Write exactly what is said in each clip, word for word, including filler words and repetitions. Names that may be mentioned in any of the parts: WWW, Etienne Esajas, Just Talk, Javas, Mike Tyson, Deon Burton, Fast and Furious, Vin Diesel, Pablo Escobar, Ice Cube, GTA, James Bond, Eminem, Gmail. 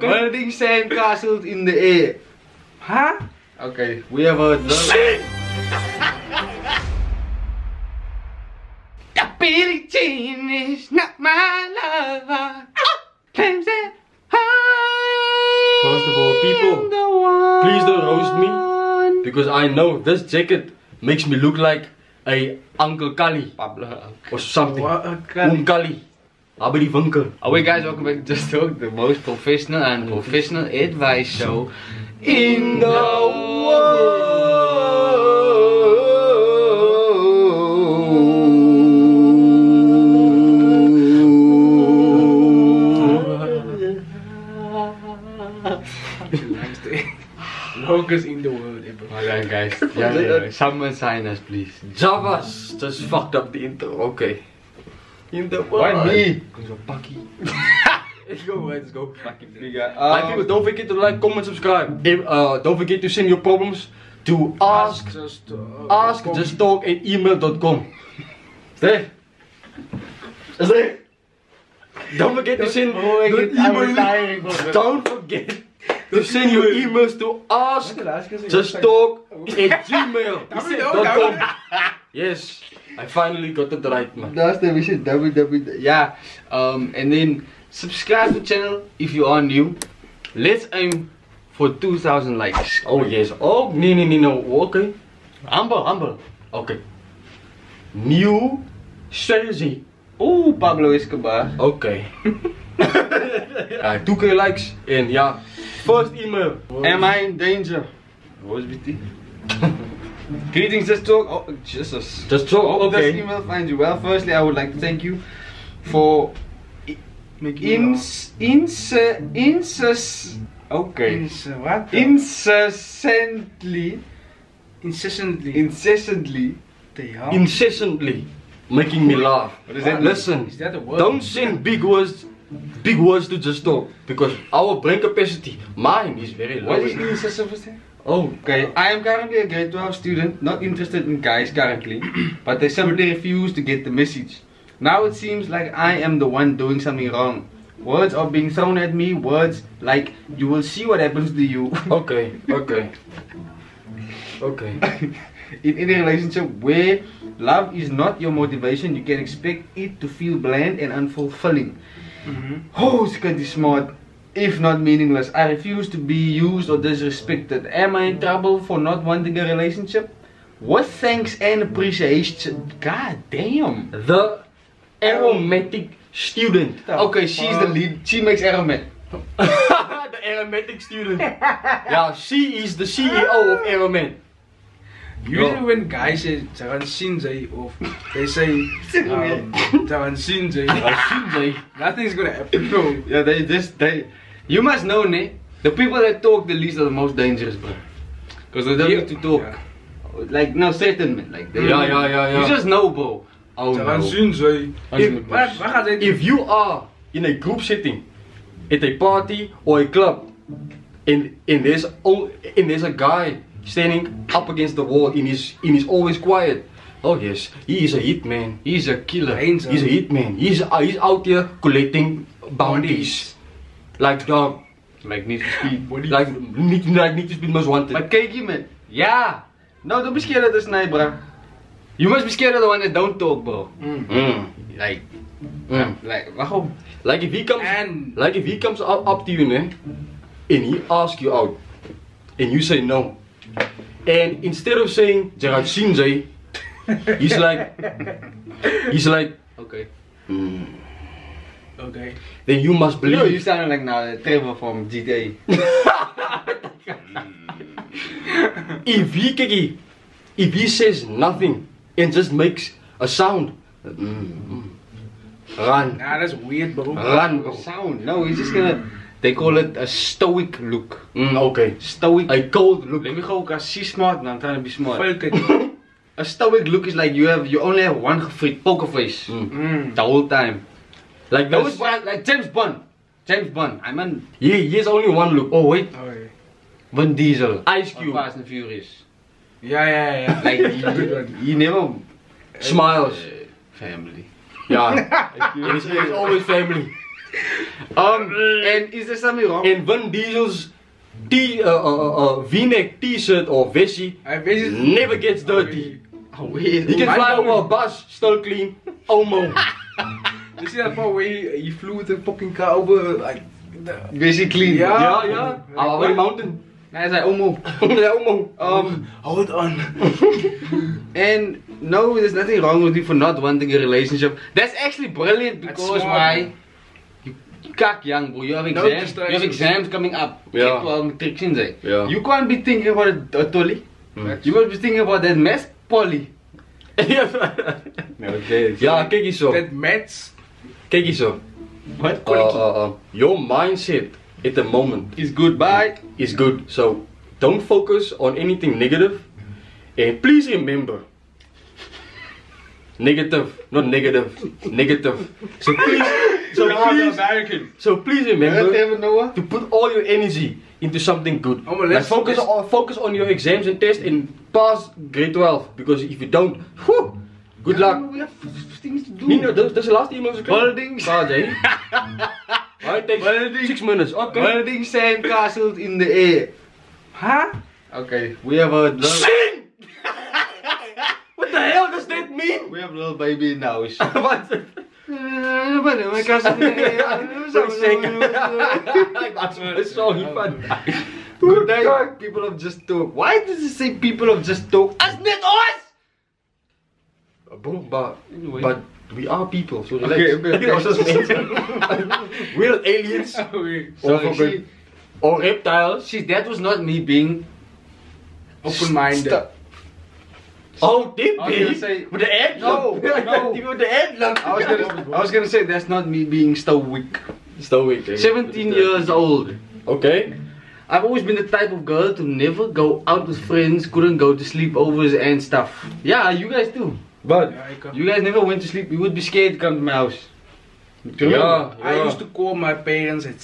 What did he say in castle in the air? Huh? Okay, we have a shit! The Billie Jean is not my lover. Claims that I First of all, people, please don't roast me, because I know this jacket makes me look like a Uncle Kali or something. Unkali. Abby Bunker. Away guys, welcome back to Just Talk, the most professional and professional advice show in the world. Longest in the world, everybody. Alright guys, yeah, yeah. Someone sign us please. Javas just fucked up the intro, okay. In the world. Why me? Because you're Bucky. Let's go, let's go. Bucky figure. Um, My people, don't forget to like, comment, subscribe. If, uh, don't forget to send your problems to ask just talk at email dot com. Stay. Stay. Don't forget to send your emails. Don't forget to send your emails to ask just talk at gmail dot com. Yes. I finally got it right, man. Last time we said W W W. Yeah, um, and then subscribe to the channel if you are new. Let's aim for two thousand likes. Oh yes. Oh no no no no. Okay. Humble humble. Okay. New strategy. Oh, Pablo Escobar. Okay. uh, two K likes and yeah. First email. Am I in danger? What's B T? Greetings, Just Talk. Oh, Jesus. Just Talk. Oh, okay. This email finds you well. Firstly, I would like to thank you for ins ins ins okay ins what incessantly incessantly incessantly incessantly making me laugh. What is that? Listen, is that a word? Don't send big words. Big words to Just Talk because our brain capacity, mine, is very low. What is the incessant? Oh, okay. I am currently a grade twelve student, not interested in guys currently, but they simply refuse to get the message. Now it seems like I am the one doing something wrong. Words are being thrown at me, words like, you will see what happens to you. Okay, okay. Okay. In any relationship where love is not your motivation, you can expect it to feel bland and unfulfilling. Mm-hmm. Oh, it's kind of smart. If not meaningless, I refuse to be used or disrespected. Am I in trouble for not wanting a relationship? What thanks and appreciation? God damn. The aromatic student. Okay, she's the lead. She makes aromatic. The aromatic student. Yeah, she is the C E O of Aromatic. Usually when guys say Taransinjay or they say Taransinjay, um, nothing's gonna happen. No. Yeah, they just they. You must know, ne? The people that talk the least are the most dangerous, bro. Because they don't yeah. need to talk. Yeah. Like no settlement, like they. Yeah, yeah, yeah, yeah. You just know, bro. Oh, no. if, if you are in a group setting, at a party or a club, and and there's oh, and there's a guy standing up against the wall in his in his always quiet. Oh yes, he is a hitman. He is a killer. He's a hitman. He's uh, he's out there collecting bounties, like dog, like Need to Speed, like need, like Need to Speed Most Wanted. But kijk je man, yeah. No, don't be scared of the sniper. You must be scared of the one that don't talk, bro. Mm. Mm. Like, mm. like, wow. Like if he comes, and like if he comes up, up to you, né, and he asks you out, and you say no. And instead of saying Jaratsinjay, he's like, he's like, okay, mm. okay. Then you must believe. No, you sound like now Trevor from G T A. If he kiki, if he says nothing and just makes a sound, mm. run. Nah, that's weird, bro. Run, bro. Sound. No, he's just gonna. They call it a stoic look. Mm, okay. Stoic. A cold look. Let me go, cause she's smart now. I'm trying to be smart. A stoic look is like you have, you only have one poker face mm. Mm. the whole time. Like those, like James Bond. James Bond. I mean, he, he has only one look. Oh wait. Oh, yeah. Vin Diesel. Ice Cube. Fast and Furious. Yeah, yeah, yeah. Like he, he never smiles. Uh, family. Yeah. It's always family. Um, and is there something wrong? In Vin Diesel's t uh, uh, uh, V-neck T-shirt or Vessie never gets dirty. Oh, wait. He can My fly over a bus, still clean, almost. You see that part where he, he flew with the fucking car over, like, basically. Yeah, yeah. yeah. yeah. Over the mountain. Hij zei Omo. Hij Omo. Um, Hold on. And no, there's nothing wrong with you for not wanting a relationship. That's actually brilliant because why? You kak young bro, you have exams, no you have exams coming up. Yeah. yeah. You can't be thinking about a, a tolly. Mm. You can't be thinking about that mess poly. Ja, kijk eens zo. That mess. Kijk eens zo. What? Uh, uh, uh, your mindset at the moment is goodbye, is good. So don't focus on anything negative. And please remember, negative, not negative, negative. So please, so please, American. So please remember to put all your energy into something good. Oh, like focus on focus on your exams and tests and pass grade twelve. Because if you don't, whew, good yeah, luck. We have things to do. Nino, that's the last email. Buildings. Well, it takes Building. six minutes. Okay. Building sand castles in the air. Huh? Okay. We have a Sing! What the hell does that mean? We have a little baby now. What? My castle. It's so fun. Good day, people of Just Talk. Why does it say people of Just Talk? That's not us. But anyway. but we are people, so relax. Okay, okay. We're aliens okay. or, she, or reptiles. See, that was not me being open-minded. Oh, did you say with the head? No, no. With the head. I was gonna, I was gonna say that's not me being stoic. Stoic. Okay. Seventeen years old. Okay. I've always been the type of girl to never go out with friends, couldn't go to sleepovers and stuff. Yeah, you guys too. But yeah, you guys never went to sleep. You would be scared to come to my house. Yeah, yeah. I used to call my parents at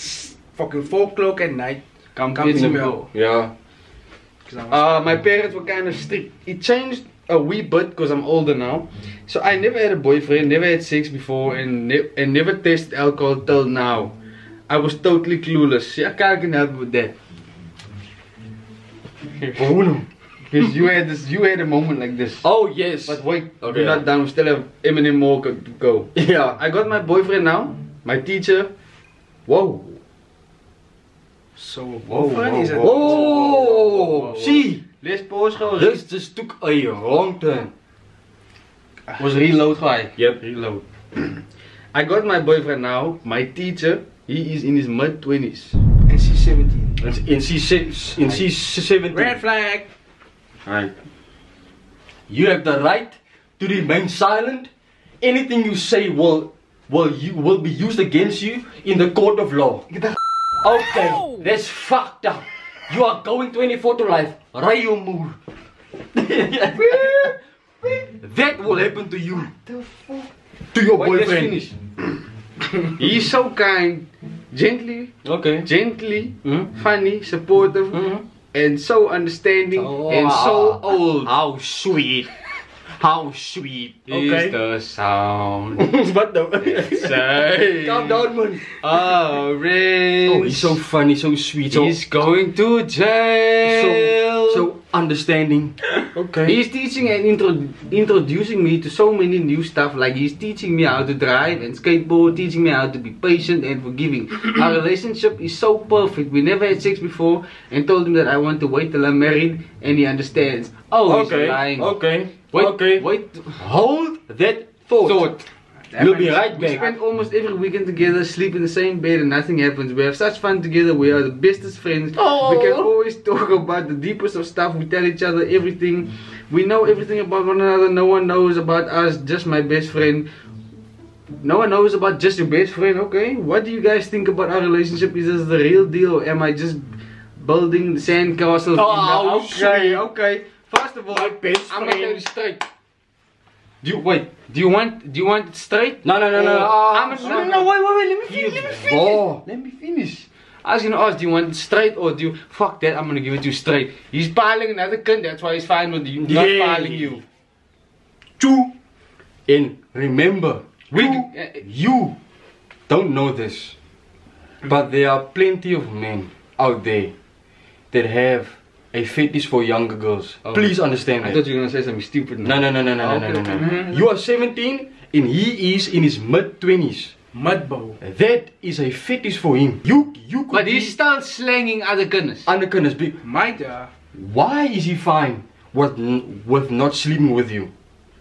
fucking four o'clock at night. Come, come to me. Yeah. Uh, my parents were kind of strict. It changed a wee bit because I'm older now. So I never had a boyfriend, never had sex before, and, ne and never tasted alcohol till now. I was totally clueless. Yeah, I can't help with that. Bruno. Because you had this, you had a moment like this. Oh yes. But wait, okay. We're not done. We still have Eminem more to go. Yeah. I got my boyfriend now. My teacher. Whoa. So whoa, whoa, whoa, whoa. See, let's pause. This just took a wrong turn. Was reload guy. Yep, reload. I got my boyfriend now. My teacher. He is in his mid twenties. And she's seventeen. And she's and she's seventeen. Red flag. Right. You have the right to remain silent. Anything you say will will you will be used against you in the court of law. Okay, that's fucked up. You are going twenty-four to life. Rayomur. That will happen to you. To your boyfriend. He's so kind, gently, okay, gently, mm-hmm. funny, supportive. Mm-hmm. And so understanding oh, and so old. How sweet. How sweet okay. is the sound. What the? Say. Calm down, man. Oh, Rich. Oh, he's so funny, so sweet. He's so, going to jail. So, so understanding. Okay. He's teaching and intro introducing me to so many new stuff. Like he's teaching me how to drive and skateboard, teaching me how to be patient and forgiving. Our relationship is so perfect. We never had sex before and told him that I want to wait till I'm married and he understands. Oh, okay. He's lying. Okay. Wait, okay. Wait. Hold that thought. thought. We'll be right back. We spend almost every weekend together, sleep in the same bed, and nothing happens. We have such fun together. We are the bestest friends. Aww. We can always talk about the deepest of stuff. We tell each other everything. We know everything about one another. No one knows about us. Just my best friend. No one knows about just your best friend. Okay. What do you guys think about our relationship? Is this the real deal, or am I just building sand castles? Oh, okay. Okay. First of all, my best I'm gonna tell you straight. Do you wait? Do you want? Do you want it straight? No, no, no, no. Oh, I'm gonna, no, no, no. Wait, wait, wait. Let me finish. Let me finish. Oh. Let me finish. I was gonna ask, do you want it straight or do you? Fuck that. I'm gonna give it to you straight. He's piling another cunt. That's why he's fine with you. Not yeah. piling you. Two. And remember, we you don't know this. But there are plenty of men out there that have a fetish for younger girls. Oh. Please understand that. I thought you were going to say something stupid. No, no, no, no, no, oh, okay. no, no, no. You are seventeen and he is in his mid twenties. Mudbow. That is a fetish for him. You, you could. But he's still slanging other kinders. Other kinders. Maida. Why is he fine with with not sleeping with you?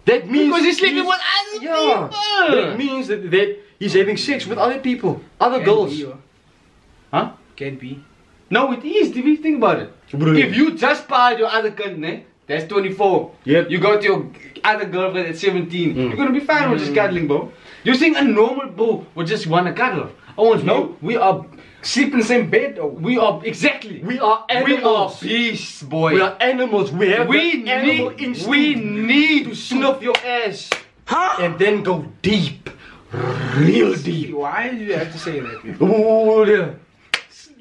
That means because he's sleeping he's, with other yeah, people. That means that that he's having sex with other people, other Can girls. Be, huh? Can't be. No, it is. Do you think about it? Brilliant. If you just part your other kind, eh? That's twenty-four. Yep. You go to your other girlfriend at seventeen. Mm. You're gonna be fine mm. with just cuddling, bro. You think a normal bro would just wanna cuddle? Oh no, we are sleeping in the same bed. We are exactly. We are animals. We are beasts, boy. We are animals. We have we the animal need, instinct. We need to snuff your ass, huh? And then go deep, real deep. Why do you have to say that? Oh yeah.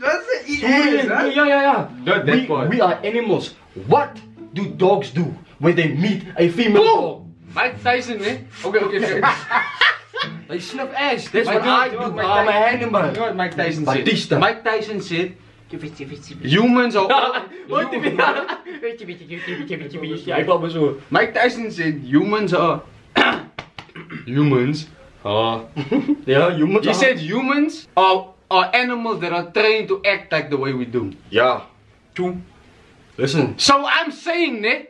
That's it. Yeah, yeah, yeah. Not that we, part. We are animals. What do dogs do when they meet a female dog? Mike Tyson, eh? Okay, okay, okay. They snuff ass. That's what I do. I'm an animal. You know what Mike Tyson said? Mike Tyson said, humans are all. Mike Tyson said, humans are. Humans are. Yeah, humans are. He said, humans are animals that are trained to act like the way we do. Yeah. True. Listen. So I'm saying that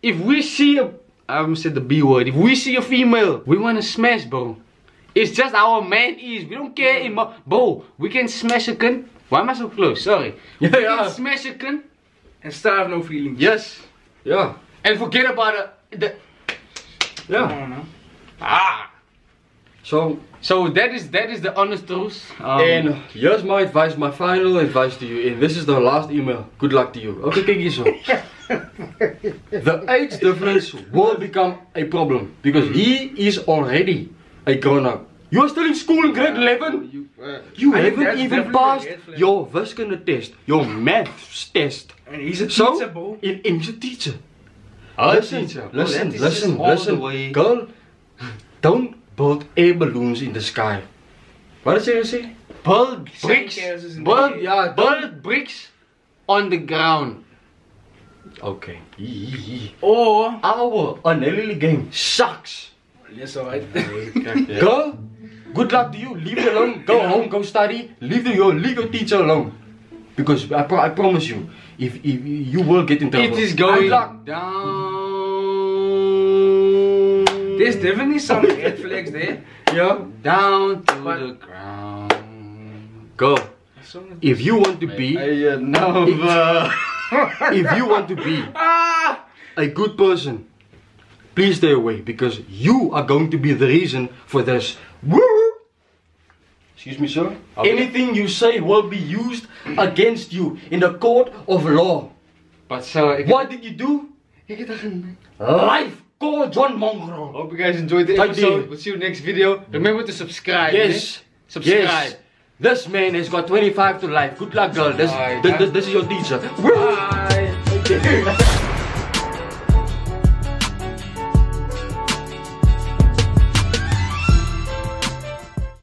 if we see a, I haven't said the B word, if we see a female, we wanna smash, bro. It's just how a man is. We don't care anymore. Bro, we can smash a cunt. Why am I so close? Sorry. Yeah, we yeah. can smash a cunt and still have no feelings. Yes. Yeah. And forget about the, the yeah. I don't know. Ah. So So that is that is the honest truth. Um, and here's my advice, my final advice to you, and this is the last email. Good luck to you. Okay, kijk hierzo. The age difference will become a problem because he is already a grown-up. You are still in school in grade eleven. You, uh, you haven't even passed your wiskunde test, your maths test. And he's a teacher, so, bro. And he's a teacher. I'll listen, teacher. listen, oh, listen, listen, girl. Don't build air balloons in the sky. What did you say? Build bricks. Build, yeah, build bricks on the ground. Okay. Or our unnelly game sucks. Yes, alright. Girl, good luck to you. Leave it alone. Go home. Go study. Leave your leave your teacher alone. Because I pro I promise you, if if you will get in trouble. It is going down. There's definitely some red flags there. Yeah. Down to but the ground. Go. If you want to be, I, uh, no, if, uh, if you want to be a good person, please stay away because you are going to be the reason for this. Excuse me, sir. Okay. Anything you say will be used against you in the court of law. But sir, what did you do? Life. Call John Mongrel. Hope you guys enjoyed the episode. We'll see you next video. Remember to subscribe. Yes. Eh? Subscribe. Yes. This man has got twenty-five to life. Good luck, girl. This, this, this, this is your teacher. Bye. Okay.